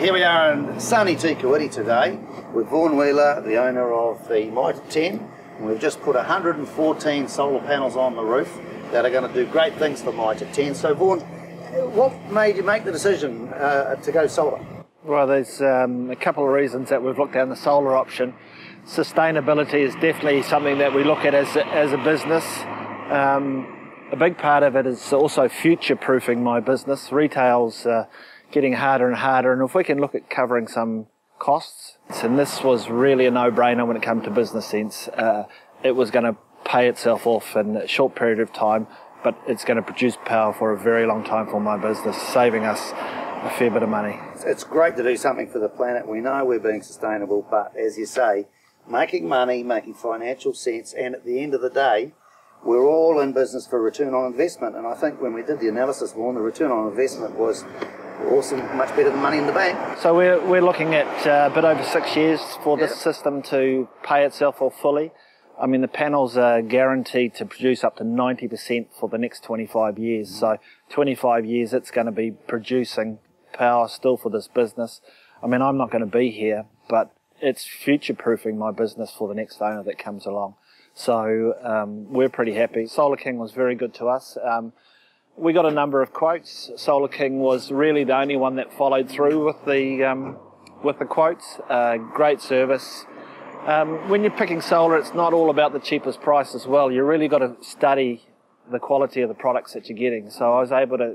Here we are in sunny Tikiwiti today with Vaughan Wheeler, the owner of the Mitre 10. And we've just put 114 solar panels on the roof that are going to do great things for Mitre 10. So Vaughan, what made you make the decision to go solar? Well, there's a couple of reasons that we've looked down the solar option. Sustainability is definitely something that we look at as a business. A big part of it is also future-proofing my business. Retail's getting harder and harder, and if we can look at covering some costs, and this was really a no-brainer when it came to business sense. It was going to pay itself off in a short period of time, but it's going to produce power for a very long time for my business, saving us a fair bit of money. It's great to do something for the planet. We know we're being sustainable, but as you say, making money, making financial sense, and at the end of the day, we're all in business for return on investment. And I think when we did the analysis, Vaughan, the return on investment was awesome, much better than money in the bank. So we're looking at a bit over 6 years for this system to pay itself off fully. I mean, the panels are guaranteed to produce up to 90% for the next 25 years. So 25 years, it's going to be producing power still for this business. I mean, I'm not going to be here, but it's future-proofing my business for the next owner that comes along. So we're pretty happy. Solar King was very good to us. We got a number of quotes. Solar King was really the only one that followed through with the quotes. Great service. When you're picking solar, it's not all about the cheapest price as well. You really got to study the quality of the products that you're getting. So I was able to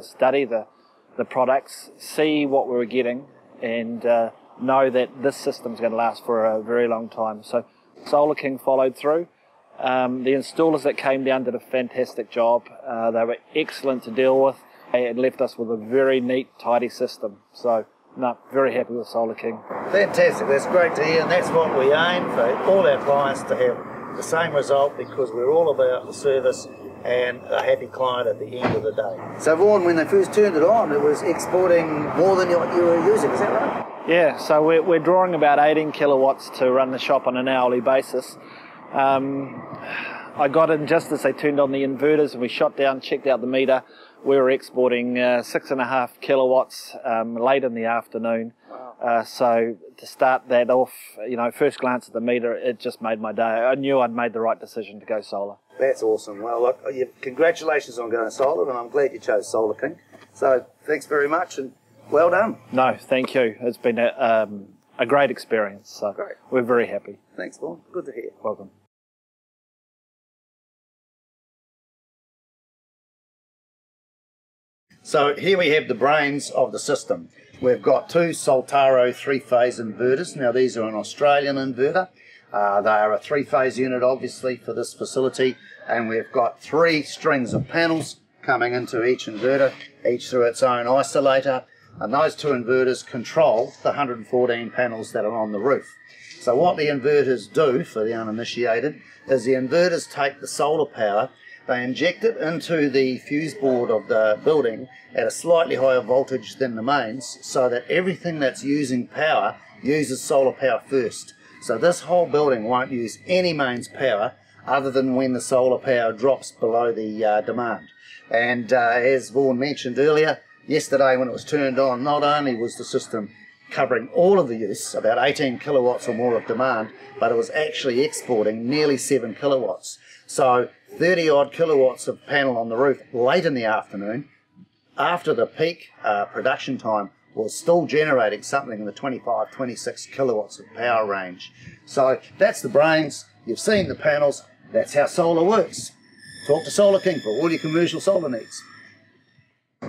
study the products, see what we were getting, and know that this system's going to last for a very long time. So Solar King followed through. The installers that came down did a fantastic job. They were excellent to deal with. It left us with a very neat, tidy system. So, no, very happy with Solar King. Fantastic, that's great to hear, and that's what we aim for all our clients to have the same result, because we're all about the service and a happy client at the end of the day. So Vaughan, when they first turned it on, it was exporting more than what you were using, is that right? Yeah, so we're drawing about 18 kilowatts to run the shop on an hourly basis. I got in just as they turned on the inverters, and we shot down, checked out the meter. We were exporting 6.5 kilowatts late in the afternoon. Wow. So to start that off, you know, first glance at the meter, it just made my day. I knew I'd made the right decision to go solar. That's awesome. Well, look, congratulations on going solar, and I'm glad you chose Solar King. So thanks very much, and well done. No, thank you. It's been a great experience, so great. We're very happy. Thanks, Vaughan. Good to hear. Welcome. So here we have the brains of the system. We've got two Soltaro three-phase inverters. Now these are an Australian inverter. They are a three-phase unit, obviously, for this facility. And we've got three strings of panels coming into each inverter, each through its own isolator. And those two inverters control the 114 panels that are on the roof. So what the inverters do, for the uninitiated, is the inverters take the solar power. They inject it into the fuse board of the building at a slightly higher voltage than the mains, so that everything that's using power uses solar power first. So this whole building won't use any mains power other than when the solar power drops below the demand. And as Vaughan mentioned earlier, yesterday when it was turned on, not only was the system covering all of the use, about 18 kilowatts or more of demand, but it was actually exporting nearly 7 kilowatts. So 30 odd kilowatts of panel on the roof late in the afternoon, after the peak production time, was still generating something in the 25, 26 kilowatts of power range. So that's the brains, you've seen the panels, that's how solar works. Talk to Solar King for all your commercial solar needs.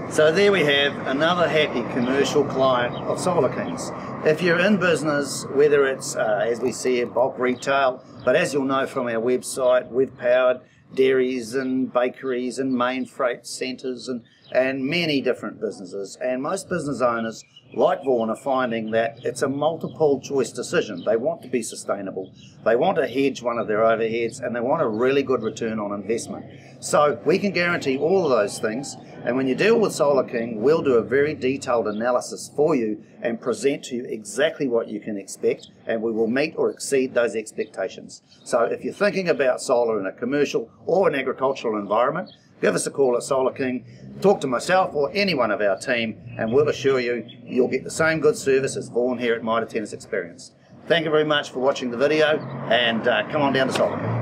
So there we have another happy commercial client of Solar King's. If you're in business, whether it's, as we see, bulk retail, but as you'll know from our website, we've powered dairies and bakeries and main freight centres and many different businesses. And most business owners, like Vaughan, are finding that it's a multiple choice decision. They want to be sustainable, they want to hedge one of their overheads, and they want a really good return on investment. So we can guarantee all of those things, and when you deal with Solar King, we'll do a very detailed analysis for you and present to you exactly what you can expect, and we will meet or exceed those expectations. So if you're thinking about solar in a commercial or an agricultural environment, give us a call at Solar King, talk to myself or any one of our team, and we'll assure you, you'll get the same good service as Vaughan here at Mitre 10 has experienced. Thank you very much for watching the video, and come on down to Solar King.